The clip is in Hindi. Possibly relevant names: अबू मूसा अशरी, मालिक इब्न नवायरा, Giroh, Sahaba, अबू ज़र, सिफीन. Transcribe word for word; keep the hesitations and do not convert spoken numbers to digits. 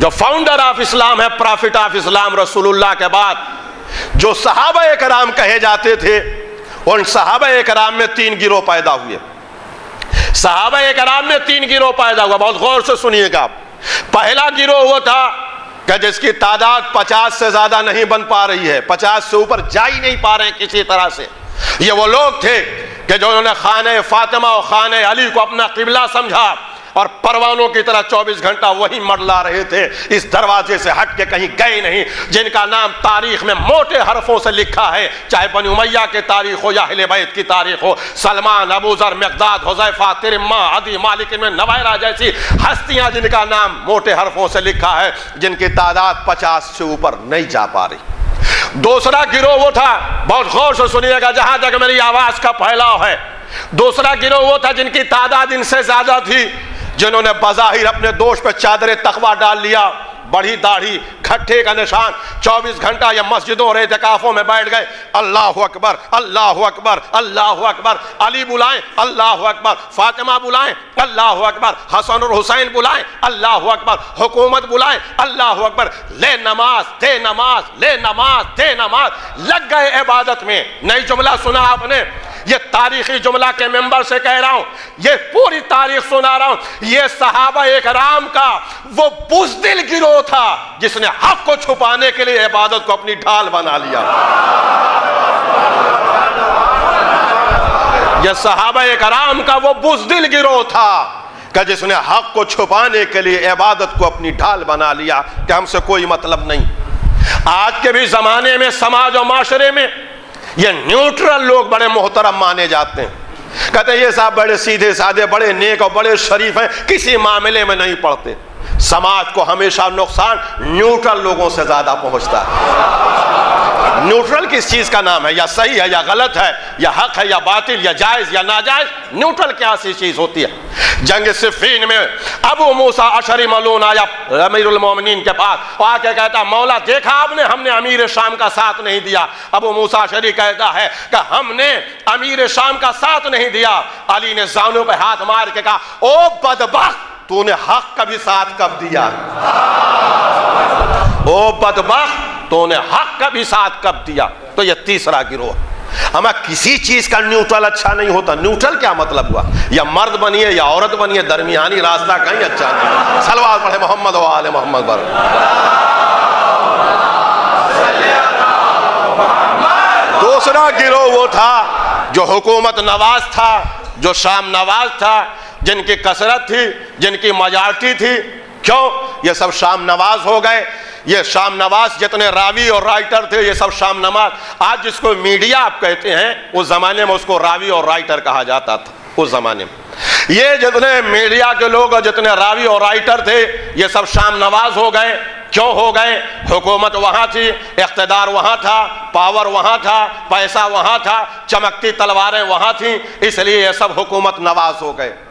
जो फाउंडर ऑफ इस्लाम है, प्रॉफिट ऑफ इस्लाम रसूलुल्लाह के बाद जो सहाबा कराम कहे जाते थे, उन सहाबा कराम में तीन गिरोह पैदा हुए। सहाबा कराम में तीन गिरोह पैदा हुआ, बहुत गौर से सुनिएगा आप। पहला गिरोह वो था कि जिसकी तादाद पचास से ज्यादा नहीं बन पा रही है, पचास से ऊपर जा ही नहीं पा रहे किसी तरह से। ये वो लोग थे कि जो उन्होंने खाने फातिमा और खाने अली को अपना किबला समझा और परवानों की तरह चौबीस घंटा वही मरला रहे थे, इस दरवाजे से हट के कहीं गए नहीं, जिनका नाम तारीख में मोटे हरफों से लिखा है, चाहे बनी उमैया की तारीख हो या अहले बैत की तारीख हो। सलमान, अबू ज़र, मिक़दाद, हुज़ैफ़ा, तिरम्मा, अदी, मालिक इब्न नवायरा जैसी हस्तियां जिनका नाम मोटे हरफों से लिखा है, जिनकी तादाद पचास से ऊपर नहीं जा पा रही। दूसरा गिरोह वो था, बहुत गौर से सुनिएगा जहां तक मेरी आवाज का फैलाव है, दूसरा गिरोह वो था जिनकी तादाद इनसे ज्यादा थी, जिन्होंने बज़ाहिर अपने दोष पर चादर तकवा डाल लिया, बड़ी दाढ़ी, खट्टे का निशान, चौबीस घंटा या मस्जिदों और इतिकाफों में बैठ गए, अल्लाह अकबर, अल्लाह अकबर, अल्लाह अकबर, अली बुलाएं अल्लाह अकबर, फातिमा बुलाएं अल्लाह अकबर, हसन और हुसैन बुलाएं अल्लाह अकबर, हुकूमत बुलाएं अल्लाह अकबर, ले नमाज दे नमाज, ले नमाज दे नमाज, लग गए इबादत में। नई जुमला सुना आपने, ये तारीखी जुमला के मेंबर से कह रहा हूं, ये पूरी तारीख सुना रहा हूं। ये सहाबा इकराम का वो बुज़दिल गिरोह था जिसने हक को छुपाने के लिए इबादत को अपनी ढाल बना लिया। ये सहाबा इकराम का वो बुज़दिल गिरोह था कि जिसने हक को छुपाने के लिए इबादत को अपनी ढाल बना लिया कि हमसे कोई मतलब नहीं। आज के भी जमाने में समाज और माशरे में ये न्यूट्रल लोग बड़े मोहतरम माने जाते हैं, कहते हैं ये साहब बड़े सीधे साधे, बड़े नेक और बड़े शरीफ हैं, किसी मामले में नहीं पड़ते। समाज को हमेशा नुकसान न्यूट्रल लोगों से ज्यादा पहुंचता है। न्यूट्रल किस चीज का नाम है? या सही है या गलत है, या हक है या बातिल, या जायज या नाजायज, न्यूट्रल क्या सी चीज होती है। जंग सिफीन में अबू मूसा अशरी मलून आया अमीरुल मोमिनीन के पास, आके कहता मौला देखा आपने, हमने अमीर शाम का साथ नहीं दिया। अबू मूसा अशरी कहता है कि हमने अमीर शाम का साथ नहीं दिया। अली ने जानों पर हाथ मार के कहा, ओ बदबख्त, तूने हक का भी साथ कब दिया? ओ बदबख्त, तूने हक का भी साथ कब दिया? तो यह तीसरा गिरोह। हमें किसी चीज का न्यूट्रल अच्छा नहीं होता। न्यूट्रल क्या मतलब हुआ? या मर्द बनिए या औरत बनिए, दरमियानी रास्ता कहीं अच्छा नहीं। सलवात पढ़े मोहम्मद व आले मोहम्मद पर। दूसरा गिरोह वो था जो हुकूमत नवाज था, जो शाम नवाज था, जिनकी कसरत थी, जिनकी मजारती थी। क्यों? ये सब शाम नवाज हो गए। ये शाम नवाज जितने रावी और राइटर थे, ये सब शाम नवाज। आज जिसको मीडिया आप कहते हैं, उस ज़माने में उसको रावी और राइटर कहा जाता था। उस ज़माने में ये जितने मीडिया के लोग और जितने रावी और राइटर थे, ये सब शाम नवाज हो गए। क्यों हो गए? हुकूमत वहाँ थी, इख्तिदार वहाँ था, पावर वहाँ था, पैसा वहाँ था, चमकती तलवारें वहाँ थीं, इसलिए यह सब हुकूमत नवाज हो गए।